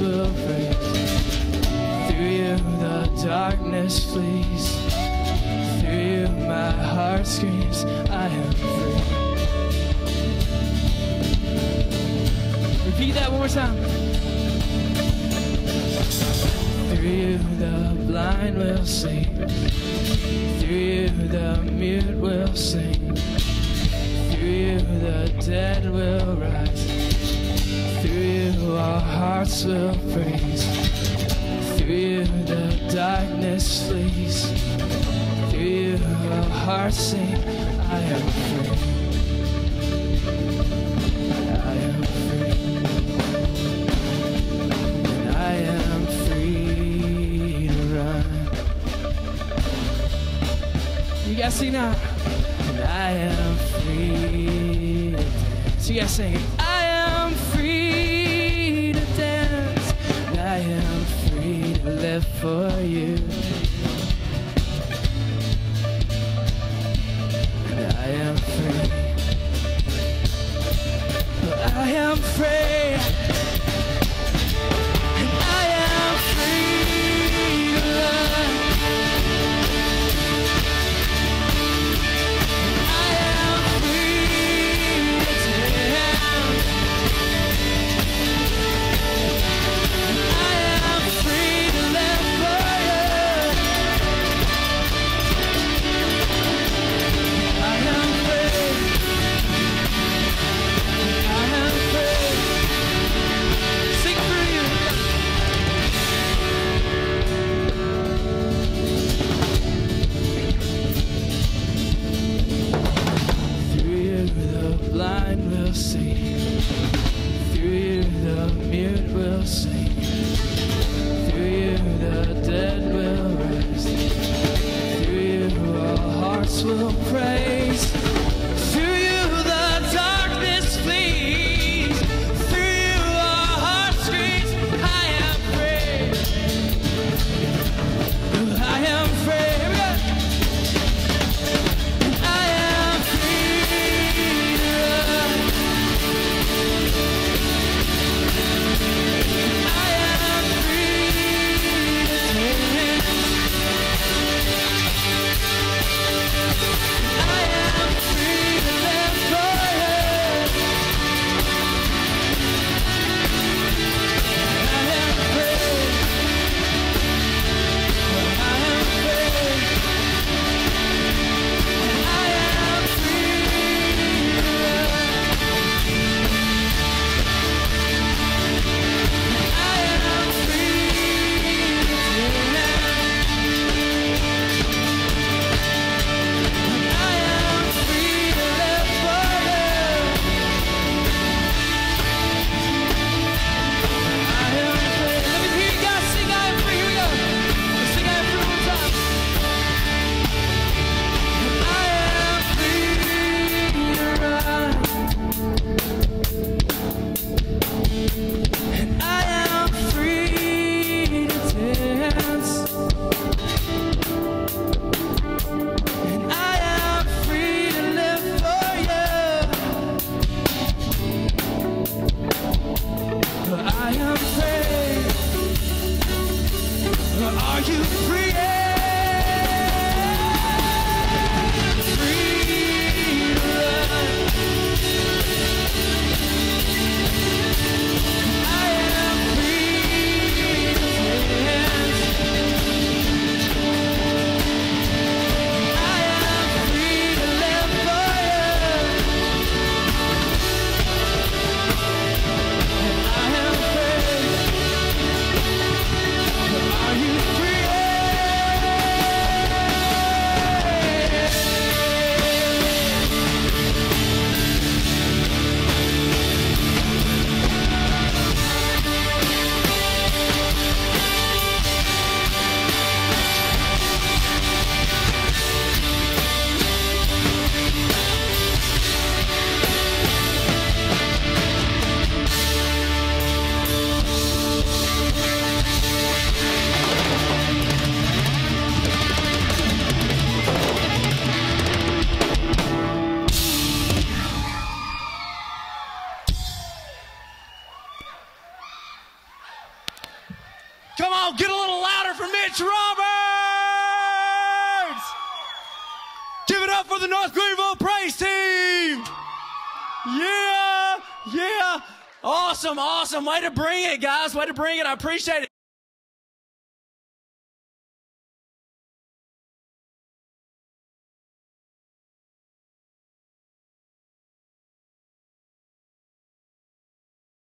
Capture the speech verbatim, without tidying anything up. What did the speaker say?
will break through you. The darkness flees through you. My heart screams, I am free. Repeat that one more time. Through you, the blind will see. Through you, the mute will sing. Through you, the dead will rise. Through you, our hearts will praise. Through you, the darkness flees. Through you, our hearts sing, I am free. I am free. And I am free to run. You guys sing now. And I am free to dance. So you guys sing it. I am free. I am free to live for you. And I am free. I am free. And I am free to love. And I am free to dance. I am free to live for you. now, get a little louder for Mitch Roberts! Give it up for the North Greenville Praise Team! Yeah, yeah, awesome, awesome, way to bring it, guys, way to bring it, I appreciate it.